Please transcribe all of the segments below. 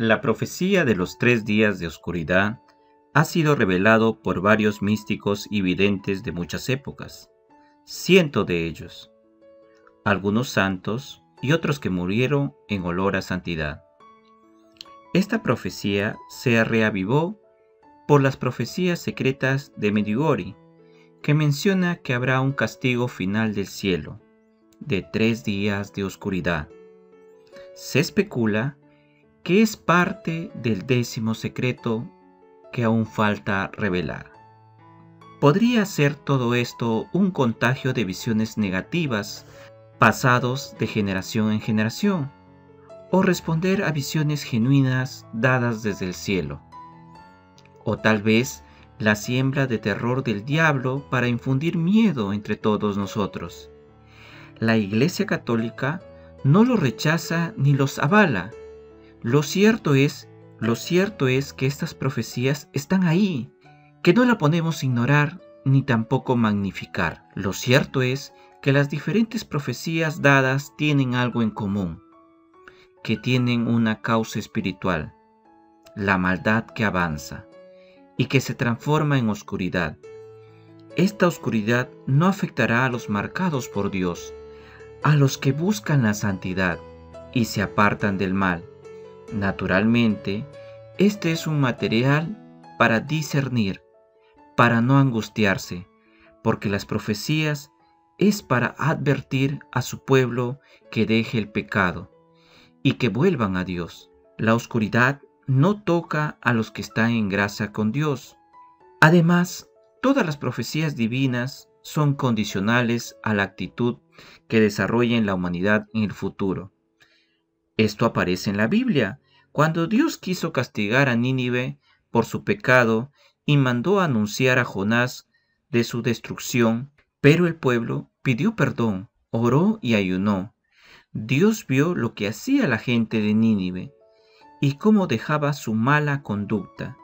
La profecía de los 3 días de oscuridad ha sido revelado por varios místicos y videntes de muchas épocas, cientos de ellos, algunos santos y otros que murieron en olor a santidad. Esta profecía se reavivó por las profecías secretas de Medjugorje, que menciona que habrá un castigo final del cielo, de 3 días de oscuridad. Se especula que es parte del 10º secreto que aún falta revelar. ¿Podría ser todo esto un contagio de visiones negativas pasados de generación en generación, o responder a visiones genuinas dadas desde el cielo? O tal vez la siembra de terror del diablo para infundir miedo entre todos nosotros. La Iglesia Católica no lo rechaza ni los avala. Lo cierto es que estas profecías están ahí, que no la podemos ignorar ni tampoco magnificar. Lo cierto es que las diferentes profecías dadas tienen algo en común, que tienen una causa espiritual, la maldad que avanza y que se transforma en oscuridad. Esta oscuridad no afectará a los marcados por Dios, a los que buscan la santidad y se apartan del mal. Naturalmente, este es un material para discernir, para no angustiarse, porque las profecías es para advertir a su pueblo que deje el pecado y que vuelvan a Dios. La oscuridad no toca a los que están en gracia con Dios. Además, todas las profecías divinas son condicionales a la actitud que desarrolla en la humanidad en el futuro. Esto aparece en la Biblia, cuando Dios quiso castigar a Nínive por su pecado y mandó a anunciar a Jonás de su destrucción, pero el pueblo pidió perdón, oró y ayunó. Dios vio lo que hacía la gente de Nínive y cómo dejaba su mala conducta,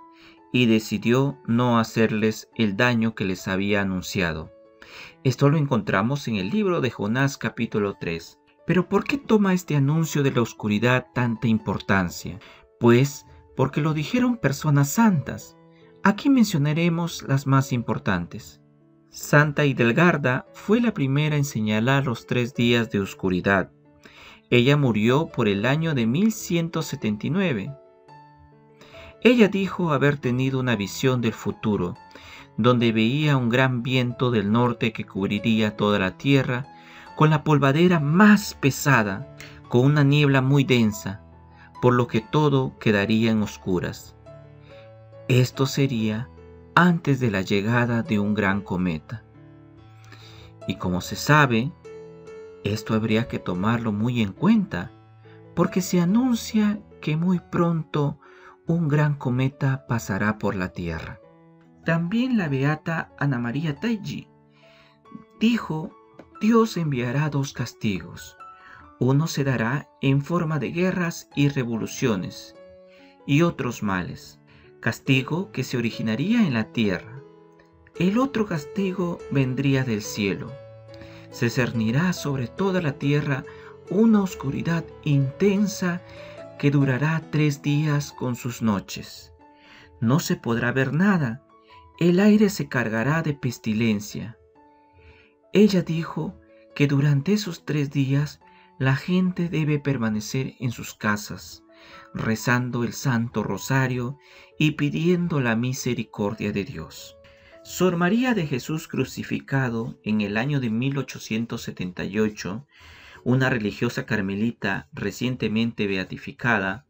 y decidió no hacerles el daño que les había anunciado. Esto lo encontramos en el libro de Jonás capítulo 3. ¿Pero por qué toma este anuncio de la oscuridad tanta importancia? Pues porque lo dijeron personas santas. Aquí mencionaremos las más importantes. Santa Hildegarda fue la primera en señalar los 3 días de oscuridad. Ella murió por el año de 1179. Ella dijo haber tenido una visión del futuro, donde veía un gran viento del norte que cubriría toda la tierra, con la polvadera más pesada, con una niebla muy densa, por lo que todo quedaría en oscuras. Esto sería antes de la llegada de un gran cometa. Y como se sabe, esto habría que tomarlo muy en cuenta, porque se anuncia que muy pronto un gran cometa pasará por la Tierra. También la beata Ana María Taigi dijo: Dios enviará 2 castigos. Uno se dará en forma de guerras y revoluciones, y otros males. Castigo que se originaría en la tierra. El otro castigo vendría del cielo. Se cernirá sobre toda la tierra una oscuridad intensa que durará 3 días con sus noches. No se podrá ver nada. El aire se cargará de pestilencia. Ella dijo que durante esos 3 días la gente debe permanecer en sus casas, rezando el Santo Rosario y pidiendo la misericordia de Dios. Sor María de Jesús Crucificado, en el año de 1878, una religiosa carmelita recientemente beatificada,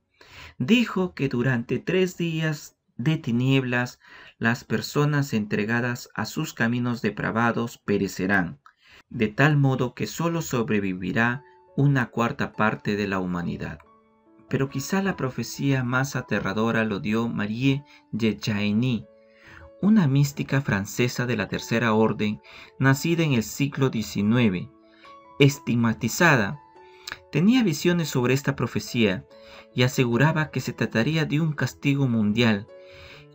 dijo que durante 3 días de tinieblas, las personas entregadas a sus caminos depravados perecerán, de tal modo que solo sobrevivirá una 1/4 parte de la humanidad. Pero quizá la profecía más aterradora lo dio Marie de Chainy, una mística francesa de la Tercera Orden, nacida en el siglo XIX, estigmatizada. Tenía visiones sobre esta profecía y aseguraba que se trataría de un castigo mundial,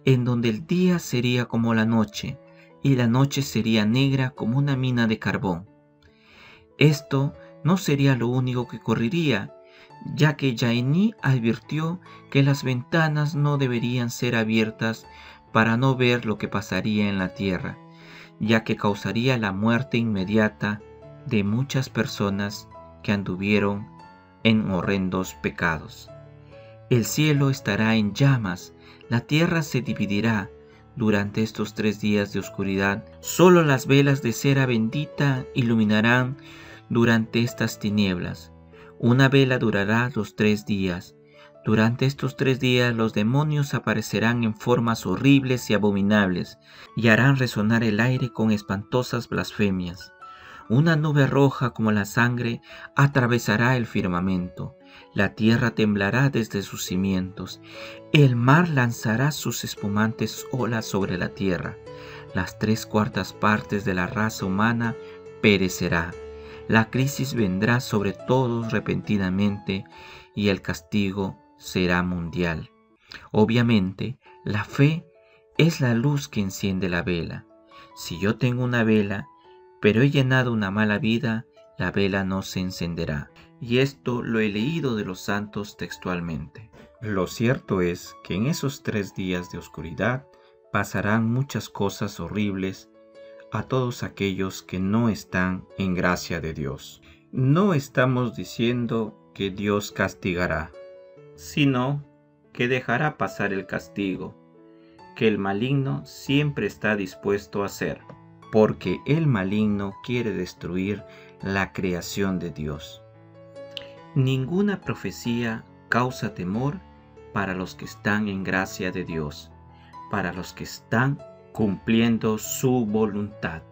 en donde el día sería como la noche, y la noche sería negra como una mina de carbón. Esto no sería lo único que ocurriría, ya que Chainy advirtió que las ventanas no deberían ser abiertas para no ver lo que pasaría en la tierra, ya que causaría la muerte inmediata de muchas personas que anduvieron en horrendos pecados. El cielo estará en llamas, la tierra se dividirá. Durante estos 3 días de oscuridad, solo las velas de cera bendita iluminarán durante estas tinieblas. Una vela durará los 3 días. Durante estos 3 días los demonios aparecerán en formas horribles y abominables y harán resonar el aire con espantosas blasfemias. Una nube roja como la sangre atravesará el firmamento. La tierra temblará desde sus cimientos. El mar lanzará sus espumantes olas sobre la tierra. Las 3/4 partes de la raza humana perecerá. La crisis vendrá sobre todos repentinamente y el castigo será mundial. Obviamente, la fe es la luz que enciende la vela. Si yo tengo una vela, pero he llenado una mala vida, la vela no se encenderá. Y esto lo he leído de los santos textualmente. Lo cierto es que en esos 3 días de oscuridad pasarán muchas cosas horribles a todos aquellos que no están en gracia de Dios. No estamos diciendo que Dios castigará, sino que dejará pasar el castigo que el maligno siempre está dispuesto a hacer, porque el maligno quiere destruir la creación de Dios. Ninguna profecía causa temor para los que están en gracia de Dios, para los que están cumpliendo su voluntad.